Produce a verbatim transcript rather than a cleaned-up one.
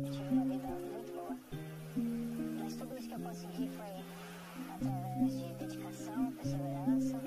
Eu tive uma vida muito boa, mas tudo isso que eu consegui foi através de dedicação, perseverança.